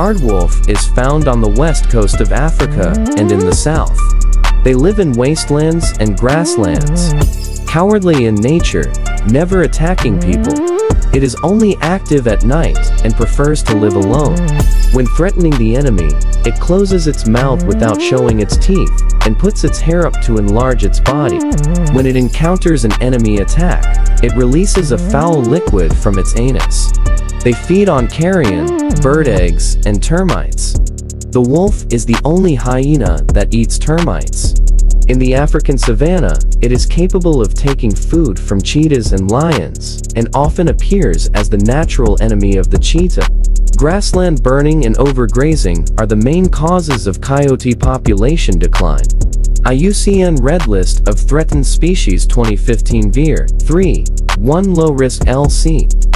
Aardwolf is found on the west coast of Africa and in the south. They live in wastelands and grasslands, cowardly in nature, never attacking people. It is only active at night and prefers to live alone. When threatening the enemy, it closes its mouth without showing its teeth and puts its hair up to enlarge its body. When it encounters an enemy attack, it releases a foul liquid from its anus. They feed on carrion, bird eggs, and termites. The wolf is the only hyena that eats termites. In the African savanna, it is capable of taking food from cheetahs and lions, and often appears as the natural enemy of the cheetah. Grassland burning and overgrazing are the main causes of coyote population decline. IUCN Red List of Threatened Species 2015 Vir. 3.1 Low Risk LC.